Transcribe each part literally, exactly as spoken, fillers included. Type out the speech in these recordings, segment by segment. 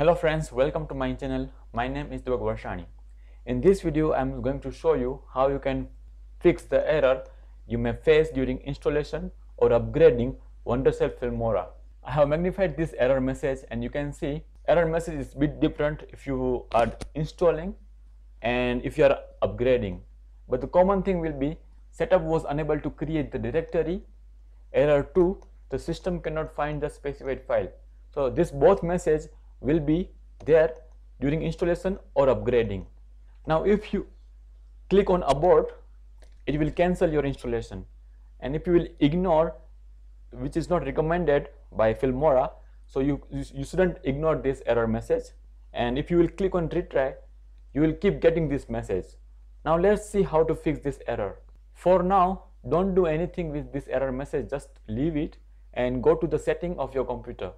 Hello friends, welcome to my channel. My name is Dipak Varsani. In this video, I am going to show you how you can fix the error you may face during installation or upgrading Wondershare Filmora. I have magnified this error message, and you can see error message is a bit different if you are installing and if you are upgrading. But the common thing will be setup was unable to create the directory. Error two, the system cannot find the specified file. So this both message will be there during installation or upgrading. Now if you click on abort, it will cancel your installation, and if you will ignore, which is not recommended by Filmora, so you, you, you shouldn't ignore this error message, and if you will click on retry, you will keep getting this message. Now let's see how to fix this error. For now, don't do anything with this error message, just leave it and go to the setting of your computer.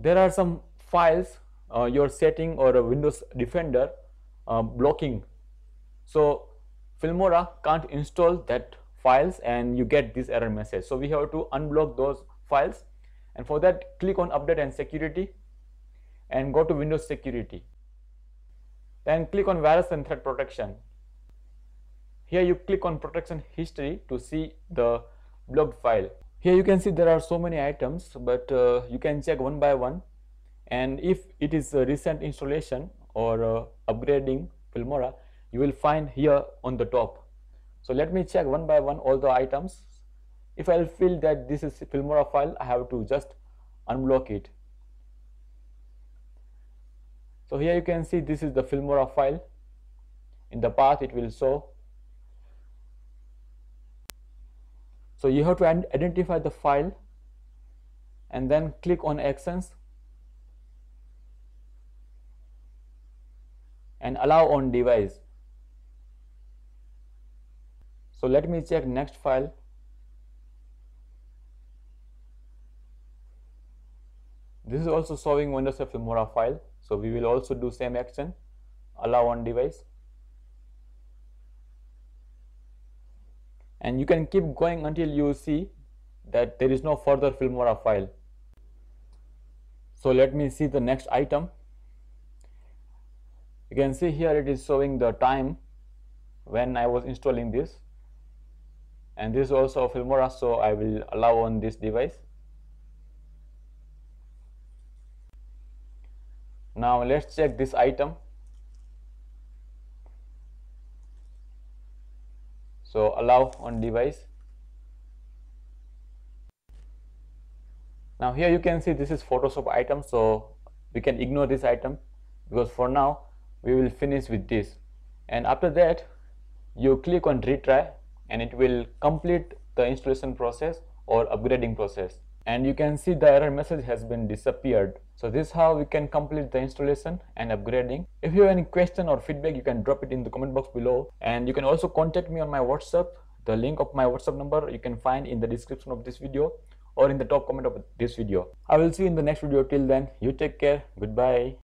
There are some files, uh, your setting or a Windows Defender uh, blocking. So Filmora can't install that files and you get this error message. So we have to unblock those files, and for that click on Update and Security and go to Windows Security. Then click on Virus and Threat Protection. Here you click on Protection History to see the blocked file. Here you can see there are so many items, but uh, you can check one by one, and if it is a recent installation or uh, upgrading Filmora, you will find here on the top. So let me check one by one all the items. If I feel that this is a Filmora file, I have to just unblock it. So here you can see this is the Filmora file. In the path it will show. So you have to identify the file and then click on Actions and Allow on Device. So let me check next file. This is also showing Wondershare Filmora file, so we will also do same action, Allow on Device. And you can keep going until you see that there is no further Filmora file. So let me see the next item. You can see here it is showing the time when I was installing this, and this is also a Filmora, so I will allow on this device. Now let's check this item. So Allow on Device. Now here you can see this is Photoshop item, so we can ignore this item because for now we will finish with this, and after that you click on retry and it will complete the installation process or upgrading process, and you can see the error message has been disappeared. So this is how we can complete the installation and upgrading. If you have any question or feedback, you can drop it in the comment box below, and you can also contact me on my WhatsApp. The link of my WhatsApp number you can find in the description of this video or in the top comment of this video. I will see you in the next video. Till then, you take care. Goodbye.